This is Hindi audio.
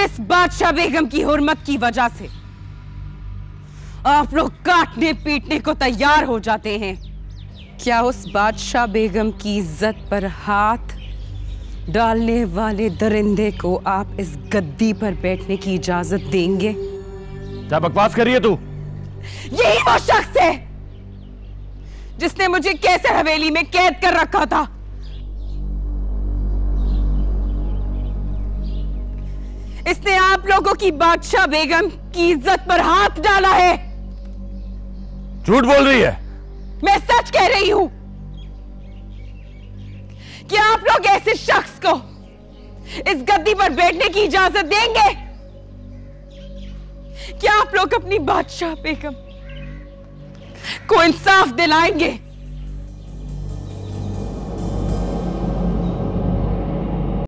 जिस बादशाह बेगम की हुर्मत की वजह से आप लोग काटने पीटने को तैयार हो जाते हैं, क्या उस बादशाह बेगम की इज्जत पर हाथ डालने वाले दरिंदे को आप इस गद्दी पर बैठने की इजाजत देंगे? क्या बकवास कर रही है तू? यही वो शख्स है जिसने मुझे कैसर हवेली में कैद कर रखा था। इसने आप लोगों की बादशाह बेगम की इज्जत पर हाथ डाला है। झूठ बोल रही है। मैं सच कह रही हूं कि आप लोग ऐसे शख्स को इस गद्दी पर बैठने की इजाजत देंगे? क्या आप लोग अपनी बादशाह बेगम को इंसाफ दिलाएंगे?